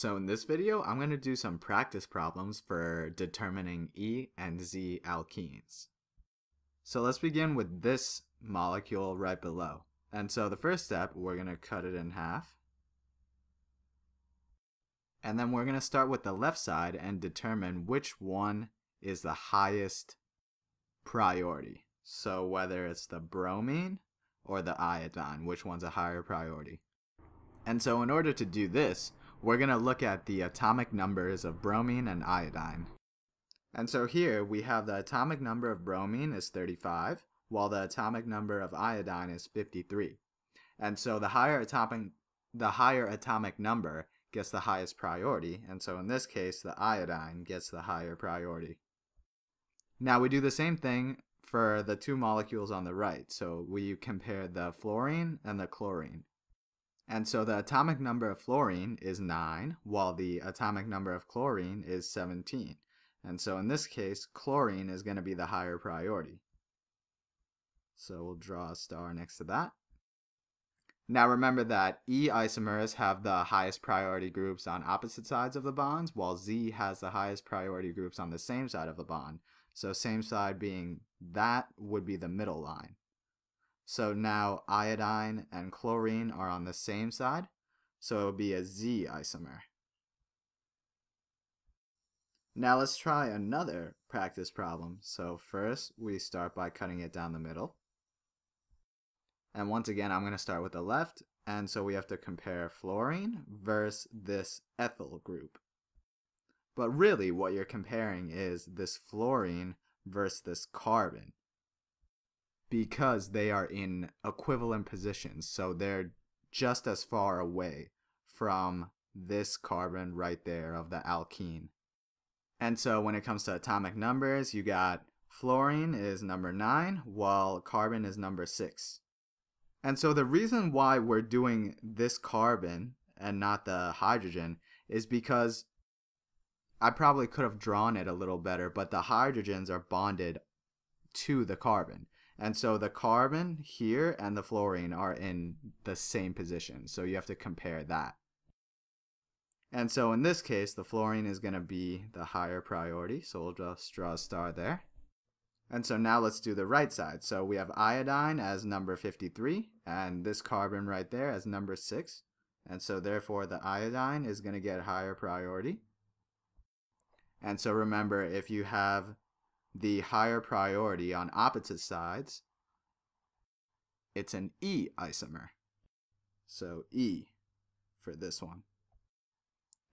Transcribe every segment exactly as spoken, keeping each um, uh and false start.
So in this video, I'm going to do some practice problems for determining E and Z alkenes. So let's begin with this molecule right below. And so the first step, we're going to cut it in half. And then we're going to start with the left side and determine which one is the highest priority. So whether it's the bromine or the iodine, which one's a higher priority. And so in order to do this, we're going to look at the atomic numbers of bromine and iodine. And so here we have the atomic number of bromine is thirty-five, while the atomic number of iodine is fifty-three. And so the higher atomic, the higher atomic number gets the highest priority, and so in this case the iodine gets the higher priority. Now we do the same thing for the two molecules on the right, so we compare the fluorine and the chlorine. And so the atomic number of fluorine is nine, while the atomic number of chlorine is seventeen. And so in this case, chlorine is going to be the higher priority. So we'll draw a star next to that. Now remember that E isomers have the highest priority groups on opposite sides of the bonds, while Z has the highest priority groups on the same side of the bond. So same side being that would be the middle line. So now iodine and chlorine are on the same side, so it would be a Z isomer. Now let's try another practice problem. So first we start by cutting it down the middle. And once again, I'm going to start with the left, and so we have to compare fluorine versus this ethyl group. But really what you're comparing is this fluorine versus this carbon, because they are in equivalent positions, so they're just as far away from this carbon right there of the alkene. And so when it comes to atomic numbers, you got fluorine is number nine, while carbon is number six. And so the reason why we're doing this carbon and not the hydrogen is because I probably could have drawn it a little better, but the hydrogens are bonded to the carbon. And so the carbon here and the fluorine are in the same position, so you have to compare that. And so in this case, the fluorine is going to be the higher priority, so we'll just draw a star there. And so now let's do the right side. So we have iodine as number fifty-three, and this carbon right there as number six. And so therefore the iodine is going to get higher priority. And so remember, if you have the higher priority on opposite sides, it's an E isomer. So E for this one.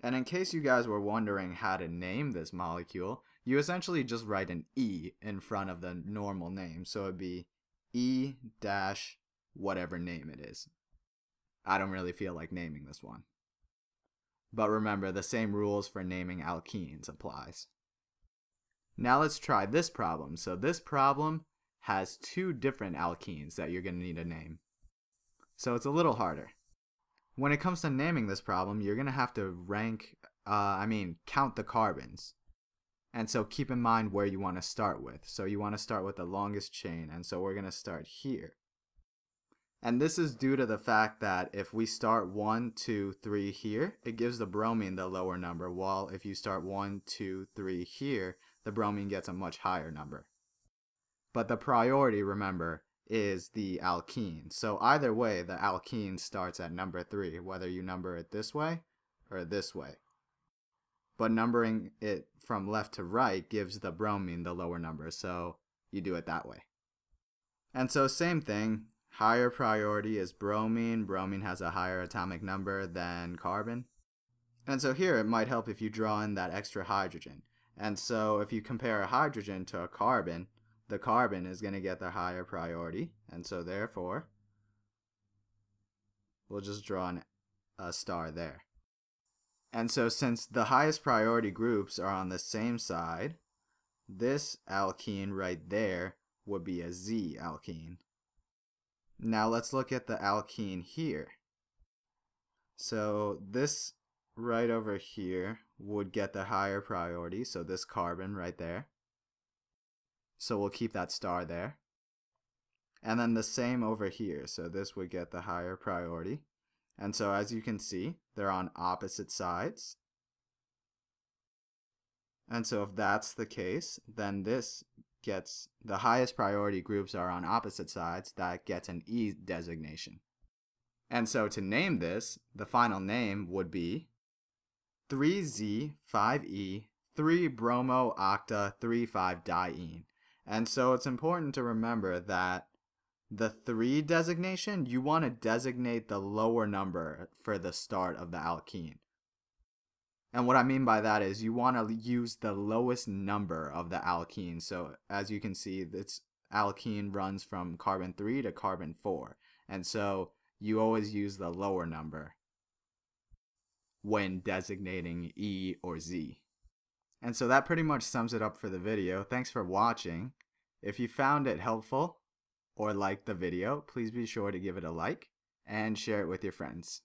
And in case you guys were wondering how to name this molecule, you essentially just write an E in front of the normal name, so it'd be E dash whatever name it is. I don't really feel like naming this one. But remember, the same rules for naming alkenes applies. Now let's try this problem. So this problem has two different alkenes that you're going to need to name. So it's a little harder. When it comes to naming this problem, you're going to have to rank, uh, I mean, count the carbons. And so keep in mind where you want to start with. So you want to start with the longest chain, and so we're going to start here. And this is due to the fact that if we start one, two, three here, it gives the bromine the lower number, while if you start one, two, three here, the bromine gets a much higher number. But the priority, remember, is the alkene. So either way, the alkene starts at number three, whether you number it this way or this way. But numbering it from left to right gives the bromine the lower number, so you do it that way. And so same thing, higher priority is bromine. Bromine has a higher atomic number than carbon. And so here it might help if you draw in that extra hydrogen. And so if you compare a hydrogen to a carbon, the carbon is going to get the higher priority, and so therefore we'll just draw an, a star there. And so since the highest priority groups are on the same side, this alkene right there would be a Z alkene. Now let's look at the alkene here. So this right over here would get the higher priority, so this carbon right there. So we'll keep that star there. And then the same over here, so this would get the higher priority. And so as you can see, they're on opposite sides. And so if that's the case, then this gets, the highest priority groups are on opposite sides, that gets an E designation. And so to name this, the final name would be three Z five E three bromo octa three five diene. And so it's important to remember that the three designation, you want to designate the lower number for the start of the alkene. And what I mean by that is you want to use the lowest number of the alkene. So as you can see, this alkene runs from carbon three to carbon four. And so you always use the lower number when designating E or Z. And so that pretty much sums it up for the video. Thanks for watching. If you found it helpful or liked the video, please be sure to give it a like and share it with your friends.